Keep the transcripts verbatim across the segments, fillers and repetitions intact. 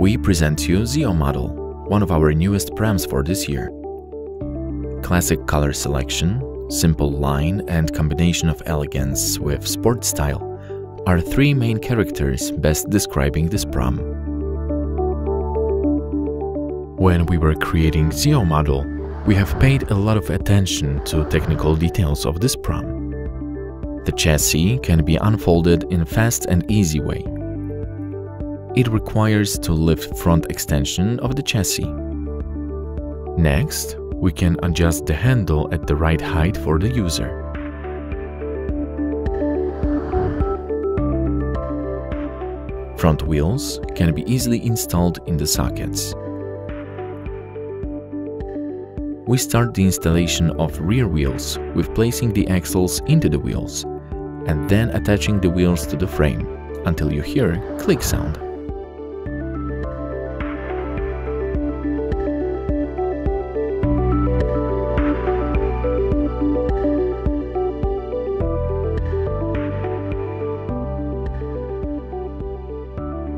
we present you Zeo model, one of our newest prams for this year. Classic color selection, simple line and combination of elegance with sport style are three main characters best describing this pram. When we were creating Zeo model, we have paid a lot of attention to technical details of this pram. The chassis can be unfolded in a fast and easy way. It requires to lift front extension of the chassis. Next, we can adjust the handle at the right height for the user. Front wheels can be easily installed in the sockets. We start the installation of rear wheels with placing the axles into the wheels and then attaching the wheels to the frame until you hear click sound.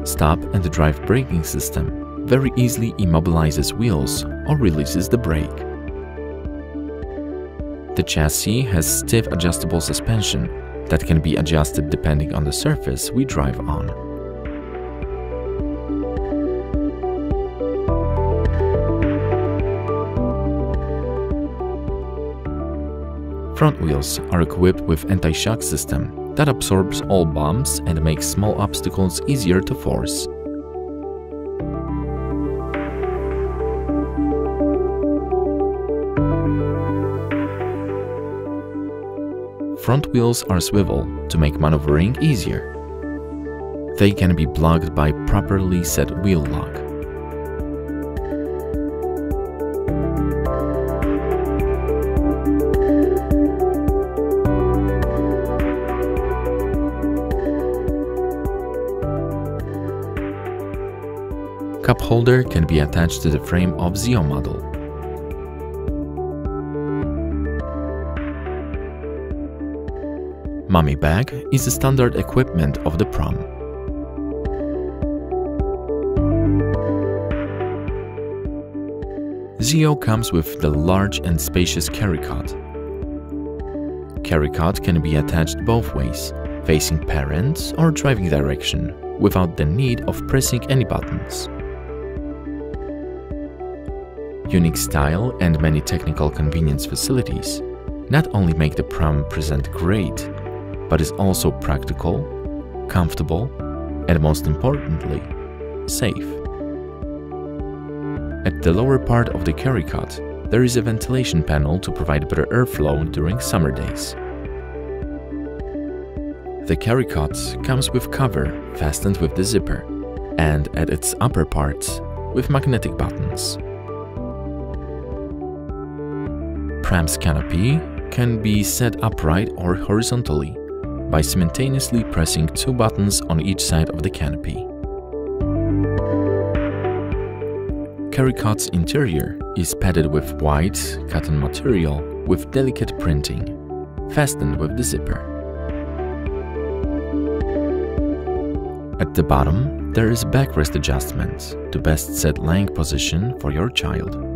Stop and drive braking system very easily immobilizes wheels or releases the brake. The chassis has stiff adjustable suspension that can be adjusted depending on the surface we drive on. Front wheels are equipped with anti-shock system that absorbs all bumps and makes small obstacles easier to force. Front wheels are swivel to make maneuvering easier. They can be blocked by properly set wheel lock. Cup holder can be attached to the frame of Zeo model. Mummy bag is the standard equipment of the pram. Zeo comes with the large and spacious carrycot. Carrycot can be attached both ways, facing parent or driving direction, without the need of pressing any buttons. Unique style and many technical convenience facilities not only make the pram present great, but is also practical, comfortable, and most importantly, safe. At the lower part of the carrycot, there is a ventilation panel to provide better airflow during summer days. The carrycot comes with cover fastened with the zipper, and at its upper parts with magnetic buttons. Pram's canopy can be set upright or horizontally by simultaneously pressing two buttons on each side of the canopy. Carrycot's interior is padded with white cotton material with delicate printing, fastened with the zipper. At the bottom, there is backrest adjustment to best set laying position for your child.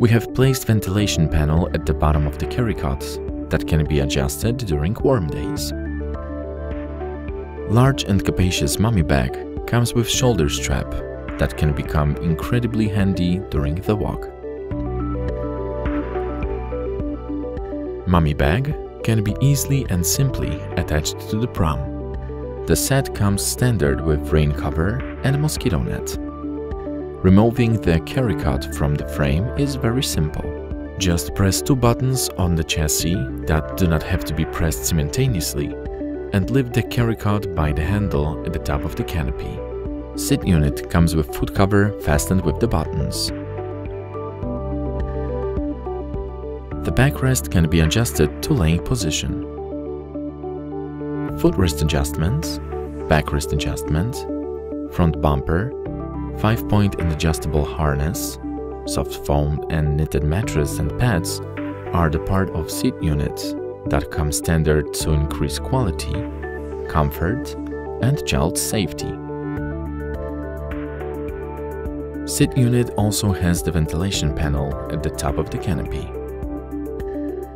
We have placed ventilation panel at the bottom of the carrycot that can be adjusted during warm days. Large and capacious mummy bag comes with shoulder strap that can become incredibly handy during the walk. Mummy bag can be easily and simply attached to the pram. The set comes standard with rain cover and mosquito net. Removing the carrycot from the frame is very simple. Just press two buttons on the chassis that do not have to be pressed simultaneously and lift the carrycot by the handle at the top of the canopy. Seat unit comes with foot cover fastened with the buttons. The backrest can be adjusted to laying position. Footrest adjustments, backrest adjustments, front bumper, five-point and adjustable harness, soft foam and knitted mattress and pads are the part of seat unit that come standard to increase quality, comfort, and child safety. Seat unit also has the ventilation panel at the top of the canopy.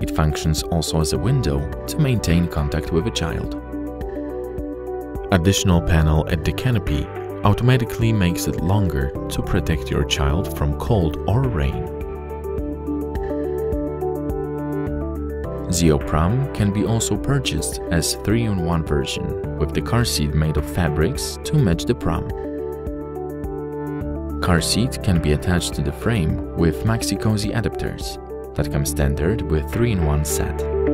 It functions also as a window to maintain contact with a child. Additional panel at the canopy automatically makes it longer to protect your child from cold or rain. Zeo PRAM can be also purchased as three in one version, with the car seat made of fabrics to match the PRAM. Car seat can be attached to the frame with Maxi-Cosi adapters that come standard with three in one set.